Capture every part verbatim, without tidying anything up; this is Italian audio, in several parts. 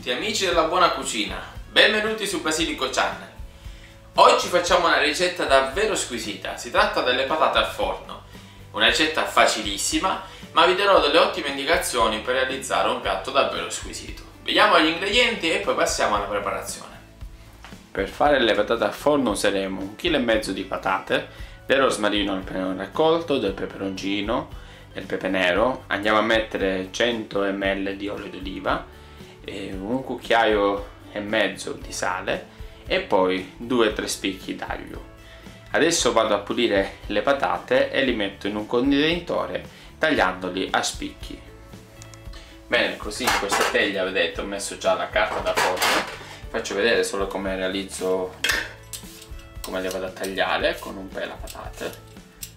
tutti amici della buona cucina, benvenuti su Basilico Channel. Oggi facciamo una ricetta davvero squisita, si tratta delle patate al forno, una ricetta facilissima, ma vi darò delle ottime indicazioni per realizzare un piatto davvero squisito. Vediamo gli ingredienti e poi passiamo alla preparazione. Per fare le patate al forno useremo un chilo e mezzo di patate, del rosmarino al peperone raccolto, del peperoncino, del pepe nero, andiamo a mettere cento millilitri di olio d'oliva, un cucchiaio e mezzo di sale e poi due tre spicchi d'aglio. Adesso vado a pulire le patate e li metto in un contenitore tagliandoli a spicchi. Bene, così in questa teglia, vedete, ho messo già la carta da forno. Faccio vedere solo come realizzo, come le vado a tagliare con un pela patate,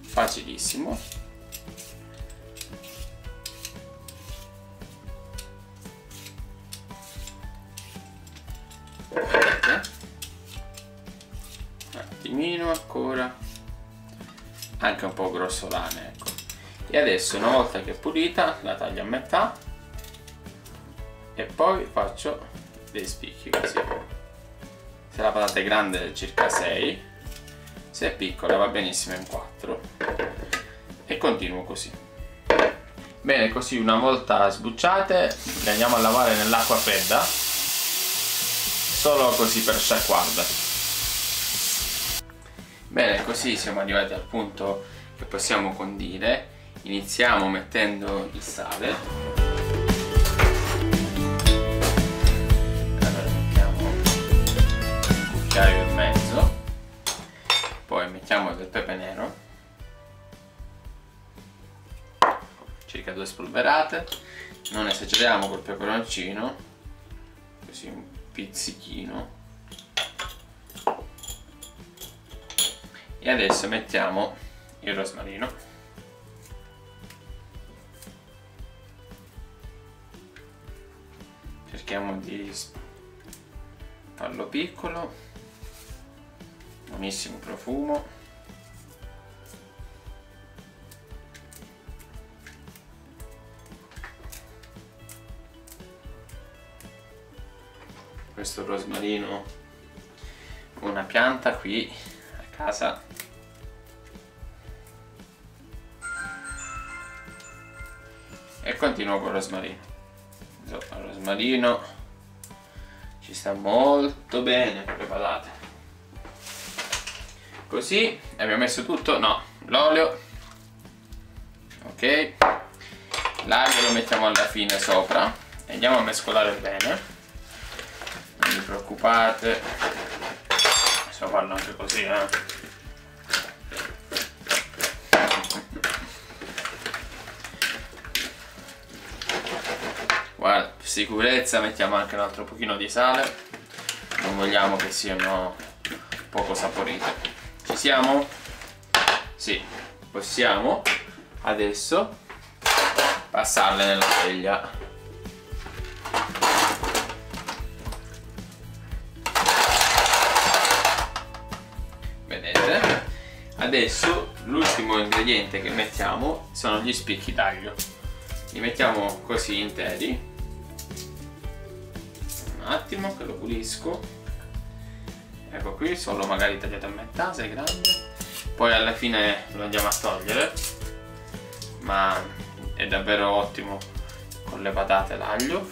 facilissimo. Ancora anche un po' grossolane, ecco. E adesso, una volta che è pulita, la taglio a metà e poi faccio dei spicchi così. Se la patata è grande circa sei, se è piccola va benissimo in quattro, e continuo così. Bene, così una volta sbucciate le andiamo a lavare nell'acqua fredda, solo così per sciacquarle. Bene, così siamo arrivati al punto che possiamo condire. Iniziamo mettendo il sale. Allora mettiamo un cucchiaio e mezzo, poi mettiamo del pepe nero, circa due spolverate. Non esageriamo col peperoncino, così un pizzichino. E adesso mettiamo il rosmarino, cerchiamo di farlo piccolo, buonissimo profumo. Questo rosmarino, una pianta qui a casa. E continuo con il rosmarino. Il rosmarino ci sta molto bene con le patate. Così abbiamo messo tutto, no, l'olio, ok, l'aglio lo mettiamo alla fine sopra e andiamo a mescolare bene. Non vi preoccupate, possiamo farlo anche così, eh. Guarda, per sicurezza mettiamo anche un altro pochino di sale, non vogliamo che siano poco saporite. Ci siamo? Sì, possiamo adesso passarle nella teglia. Vedete? Adesso l'ultimo ingrediente che mettiamo sono gli spicchi d'aglio. Li mettiamo così interi. Un attimo che lo pulisco, ecco qui, solo magari tagliato a metà se è grande, poi alla fine lo andiamo a togliere, ma è davvero ottimo con le patate l'aglio.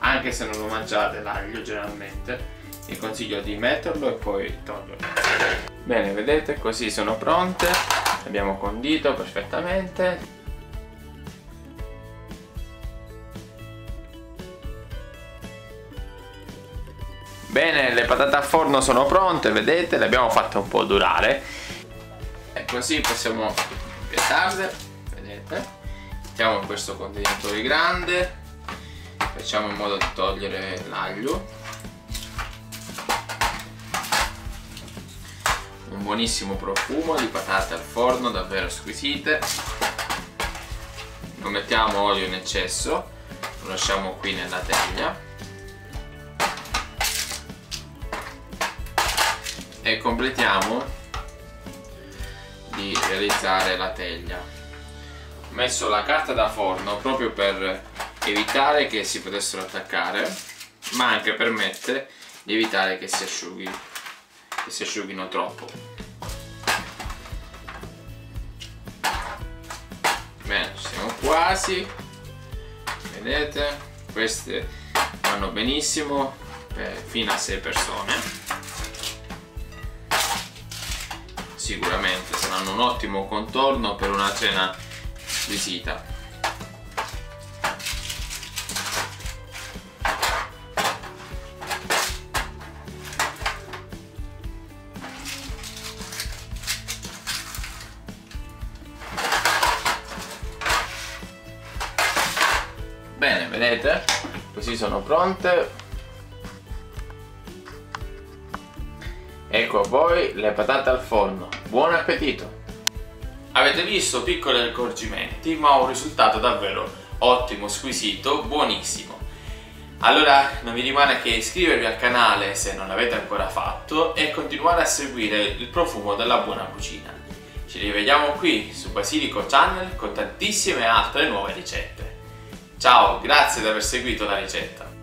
Anche se non lo mangiate l'aglio generalmente, vi consiglio di metterlo e poi toglierlo. Bene, vedete, così sono pronte, le abbiamo condito perfettamente. Bene, le patate a forno sono pronte, vedete, le abbiamo fatte un po' durare e così possiamo piattarle, vedete. Mettiamo in questo contenitore grande, facciamo in modo di togliere l'aglio. Un buonissimo profumo di patate al forno, davvero squisite. Non mettiamo olio in eccesso, lo lasciamo qui nella teglia. E completiamo di realizzare la teglia. Ho messo la carta da forno proprio per evitare che si potessero attaccare. ma anche permette di evitare che si asciughi, che si asciughino troppo. Bene, siamo quasi, vedete, queste vanno benissimo per, fino a sei persone. Sicuramente saranno un ottimo contorno per una cena squisita. Bene, vedete? Così sono pronte. Ecco a voi le patate al forno. Buon appetito! Avete visto piccoli accorgimenti, ma un risultato davvero ottimo, squisito, buonissimo. Allora non vi rimane che iscrivervi al canale se non l'avete ancora fatto e continuare a seguire il profumo della buona cucina. Ci rivediamo qui su Basilico Channel con tantissime altre nuove ricette. Ciao, grazie di aver seguito la ricetta.